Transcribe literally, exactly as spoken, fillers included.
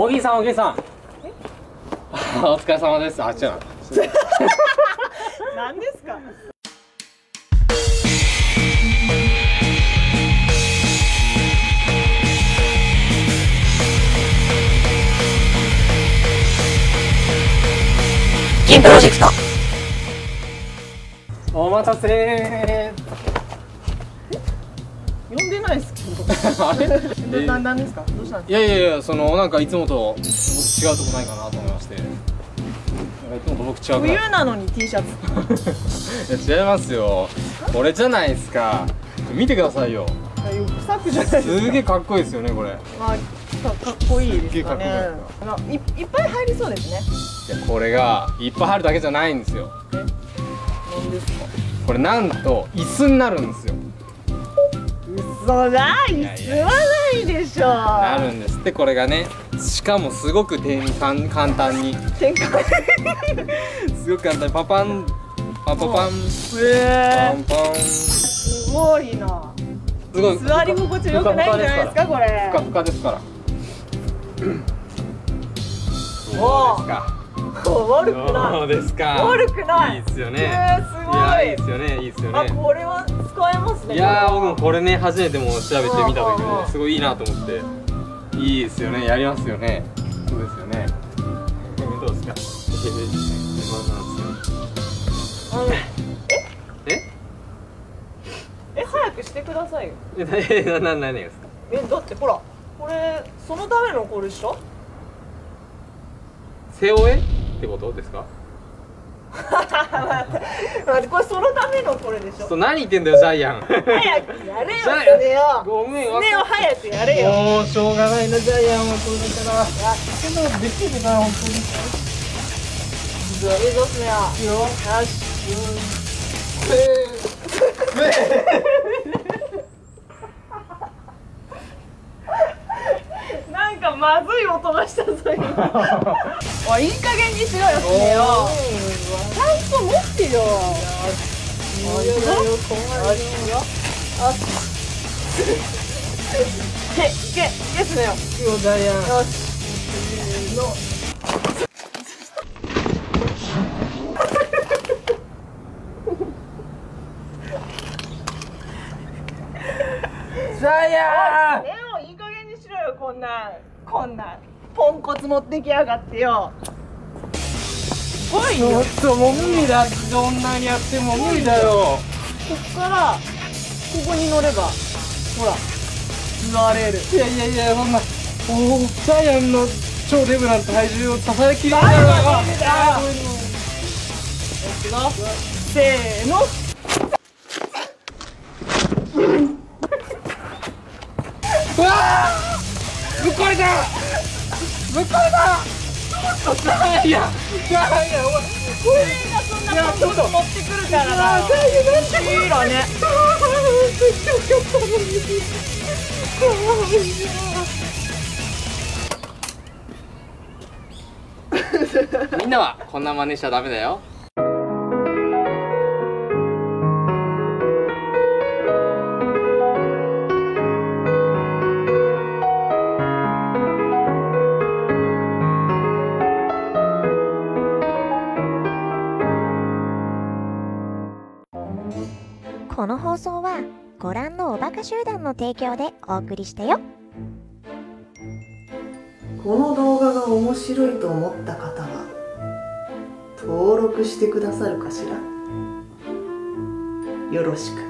小木さん、小木さん。お疲れ様です。あ、違う。何ですか。金プロジェクト。お待たせー。呼んでないですけど。あれ、な、なんですか。どうしたんですか。いやいやいや、そのなんかいつもと僕違うとこないかなと思いまして。いつもと僕違う。冬なのに T シャツ。いや違いますよ。これじゃないですか。見てくださいよ。サクじゃないですか。すげえかっこいいですよねこれ。まあかっこいいですかね。いっぱい入りそうですね。いやこれがいっぱい入るだけじゃないんですよ。え、なんですか。これなんと椅子になるんですよ。そら椅子はないでしょう。なるんですって。これがね、しかもすごく転換簡単に転換すごく簡単にパパンパパパンパンパン、すごいな。すごい座り心地よくないんじゃないですかこれ。ふかふかですから。そうですか。悪くない。そうですか。悪くない。いいですよね。すごい。いや、いいですよね。いいですよね。あ、これは使えますね。いや、僕もこれね、初めても調べてみた時も、すごいいいなと思って。いいですよね。やりますよね。そうですよね。どうですか。え、え、え、早くしてくださいよ。え、な、な、何ですか。え、だって、ほら、これ、そのためのこれでしょ。背負え。ってことですか。これそのためのこれでしょ。何言ってんだよジャイアン。早くやれよ。それよ。ごめん。それを早くやれよ。もうしょうがないなジャイアンはこれだから。いや、けどできるな本当に。じゃあいいですね。よし。なんかまずい音がしたぞ今。おい、いい加減にしろよ。ちゃんと持ってよ。いい加減にしろよこんなんこんなん。ポンコツ持ってきやがってよ。すごいよ。ちょっともう無理だ。どんなにやっても無理だよ。ここからここに乗ればほら座れる。いやいやいや、そんなおジャイアンの超デブなんて体重を支えきれないわ。せーの。うわあ、ぶっ壊れた。ぶっ壊れた。ちょっとジャイアン、ジャイアン、お前これがそんなポンコツ持ってくるからな。ジャイアンなんていいのね。みんなはこんな真似しちゃダメだよ。この放送はご覧のおバカ集団の提供でお送りしたよ。この動画が面白いと思った方は登録してくださるかしら。よろしく。